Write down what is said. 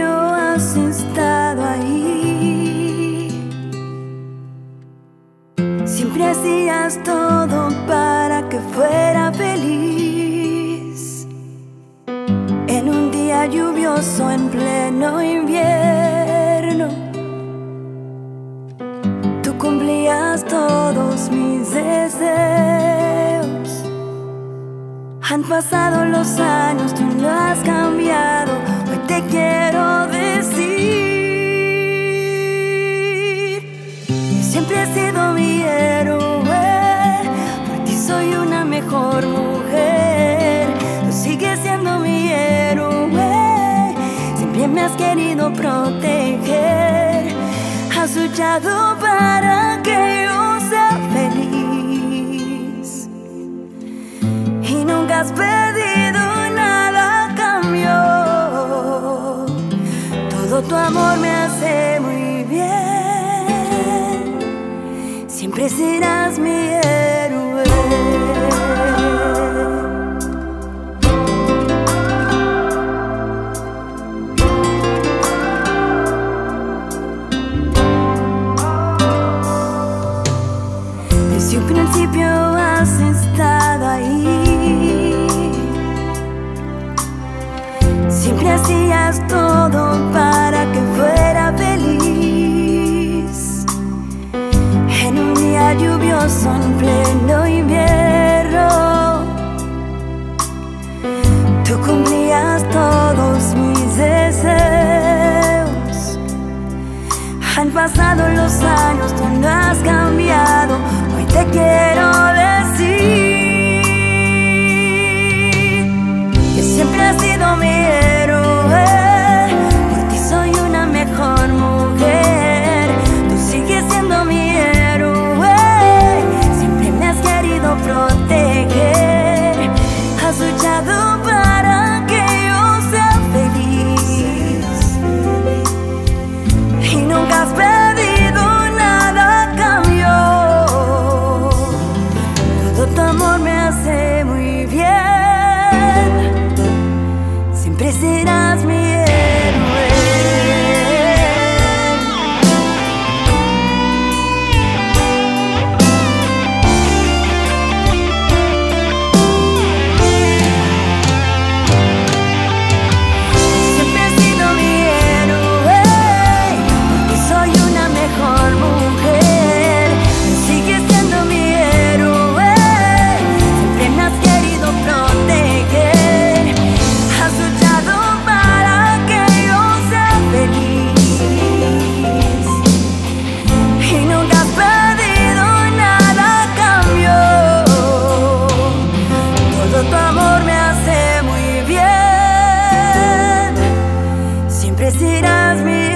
cambio has estado ahí. Siempre hacías todo para que fuera feliz. En un día lluvioso en pleno invierno, tú cumplías todos mis deseos. Han pasado los años, tú no has cambiado. Hoy te quiero decir que siempre has sido mi héroe. Por ti soy una mejor mujer. Tú sigues siendo mi héroe. Siempre me has querido proteger. Has luchado para que yo sea feliz y nunca has pedido nada a cambio. Todo tu amor me hace muy bien. Siempre serás mi héroe. Desde un principio has estado ahí. Siempre hacías todo para que fuera feliz. En un día lluvioso en pleno invierno, tú cumplías todos mis deseos. Han pasado los años, tú no has cambiado. Hoy te quiero decir que siempre has sido mi héroe. Por ti soy una mejor mujer. Tú sigues siendo mi héroe. Siempre me has querido proteger. Has luchado para que yo sea feliz y nunca has pedido nada a cambio. Todo tu amor me hace muy bien. Siempre serás mi héroe. Siempre has sido mi héroe. Porque soy una mejor mujer. Sigues siendo mi héroe. Siempre me has querido proteger. Has luchado para que yo sea feliz y nunca has pedido nada a cambio. Todo tu amor me hace muy bien. Siempre serás mi